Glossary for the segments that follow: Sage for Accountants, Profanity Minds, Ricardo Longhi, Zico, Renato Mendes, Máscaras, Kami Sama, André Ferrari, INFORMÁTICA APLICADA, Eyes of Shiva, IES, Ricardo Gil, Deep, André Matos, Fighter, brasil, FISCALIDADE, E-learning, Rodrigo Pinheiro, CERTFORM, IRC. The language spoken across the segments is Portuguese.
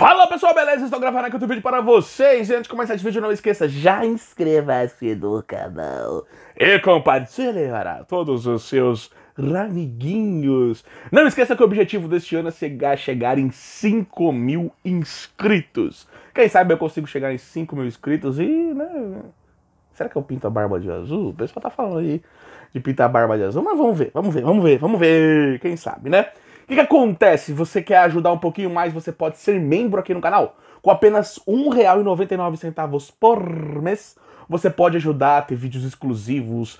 Fala pessoal, beleza? Estou gravando aqui outro vídeo para vocês. E antes de começar esse vídeo, não esqueça, já inscreva-se no canal e compartilhe para todos os seus amiguinhos. Não esqueça que o objetivo deste ano é chegar em 5 mil inscritos. Quem sabe eu consigo chegar em 5 mil inscritos e... né? Será que eu pinto a barba de azul? O pessoal tá falando aí de pintar a barba de azul, mas vamos ver, quem sabe, né? O que acontece? Você quer ajudar um pouquinho mais? Você pode ser membro aqui no canal. Com apenas R$ 1,99 por mês, você pode ajudar a ter vídeos exclusivos,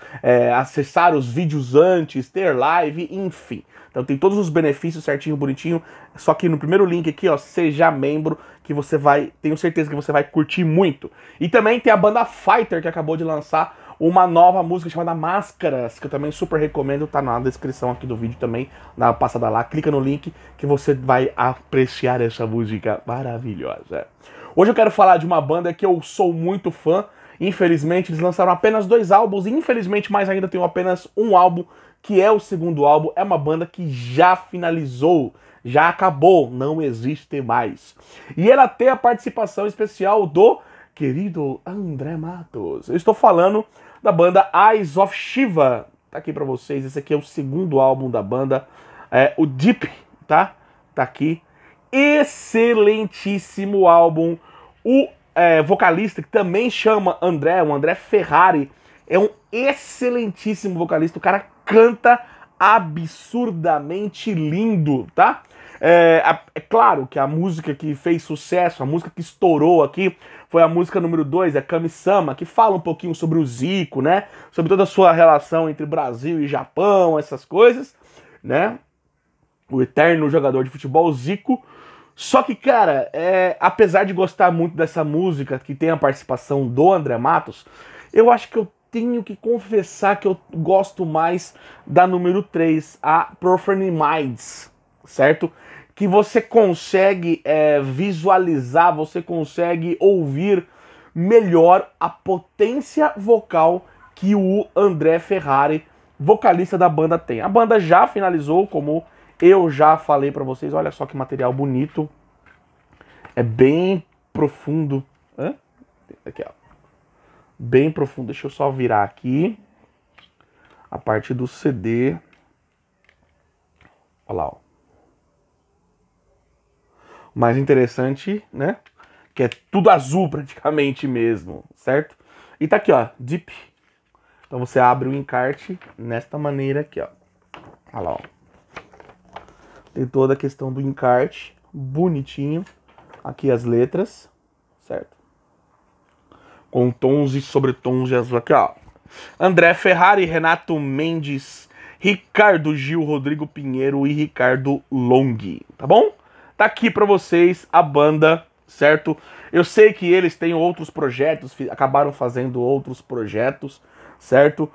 acessar os vídeos antes, ter live, enfim. Então tem todos os benefícios certinho, bonitinho. Só que no primeiro link aqui, ó, seja membro, que você vai, tenho certeza que você vai curtir muito. E também tem a banda Fighter, que acabou de lançar uma nova música chamada Máscaras, que eu também super recomendo, tá na descrição aqui do vídeo também, dá uma passada lá, clica no link que você vai apreciar essa música maravilhosa. Hoje eu quero falar de uma banda que eu sou muito fã, infelizmente eles lançaram apenas 2 álbuns, e infelizmente mais ainda tenho apenas um álbum, que é o segundo álbum, é uma banda que já finalizou, já acabou, não existe mais. E ela tem a participação especial do querido André Matos. Eu estou falando da banda Eyes of Shiva, tá aqui pra vocês, esse aqui é o segundo álbum da banda, o Deep, tá? Tá aqui, excelentíssimo álbum, o vocalista, que também chama André, o André Ferrari, é um excelentíssimo vocalista, o cara canta absurdamente lindo, tá? É claro que a música que fez sucesso, a música que estourou aqui, foi a música número 2, a Kami Sama, que fala um pouquinho sobre o Zico, né? Sobre toda a sua relação entre Brasil e Japão, essas coisas, né? O eterno jogador de futebol Zico. Só que, cara, apesar de gostar muito dessa música, que tem a participação do André Matos, eu acho que eu tenho que confessar que eu gosto mais da número 3, a Profanity Minds, certo? Que você consegue visualizar, você consegue ouvir melhor a potência vocal que o André Ferrari, vocalista da banda, tem. A banda já finalizou, como eu já falei pra vocês. Olha só que material bonito. É bem profundo. Hã? Aqui, ó. Bem profundo. Deixa eu só virar aqui. A parte do CD. Olha lá, ó. Mais interessante, né? Que é tudo azul praticamente mesmo, certo? E tá aqui, ó, Deep. Então você abre o encarte nesta maneira aqui, ó. Olha lá, ó. Tem toda a questão do encarte, bonitinho. Aqui as letras, certo? Com tons e sobretons de azul aqui, ó. André Ferrari, Renato Mendes, Ricardo Gil, Rodrigo Pinheiro e Ricardo Longhi, tá bom? Tá aqui pra vocês a banda, certo? Eu sei que eles têm outros projetos, acabaram fazendo outros projetos, certo?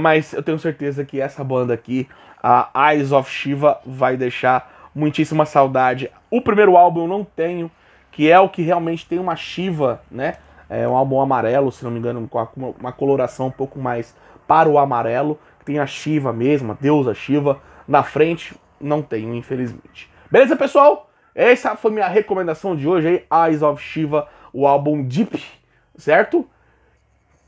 Mas eu tenho certeza que essa banda aqui, a Eyes of Shiva, vai deixar muitíssima saudade. O primeiro álbum eu não tenho, que é o que realmente tem uma Shiva, né? É um álbum amarelo, se não me engano, com uma coloração um pouco mais para o amarelo. Tem a Shiva mesmo, a deusa Shiva. Na frente, não tenho, infelizmente. Beleza, pessoal? Essa foi minha recomendação de hoje aí, Eyes of Shiva, o álbum Deep, certo?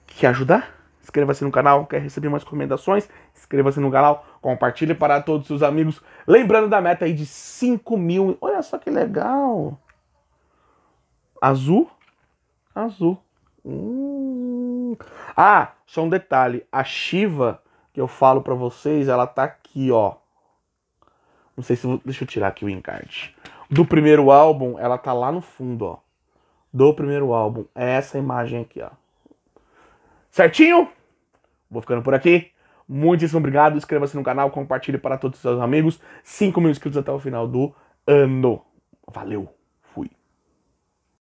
Quer ajudar? Inscreva-se no canal, quer receber mais recomendações? Inscreva-se no canal, compartilhe para todos os seus amigos. Lembrando da meta aí de 5 mil, olha só que legal! Azul, azul. Ah, só um detalhe, a Shiva que eu falo para vocês, ela tá aqui, ó. Não sei se vou... Deixa eu tirar aqui o encarte. Do primeiro álbum, ela tá lá no fundo, ó. Do primeiro álbum. É essa imagem aqui, ó. Certinho? Vou ficando por aqui. Muitíssimo obrigado. Inscreva-se no canal, compartilhe para todos os seus amigos. 5 mil inscritos até o final do ano. Valeu!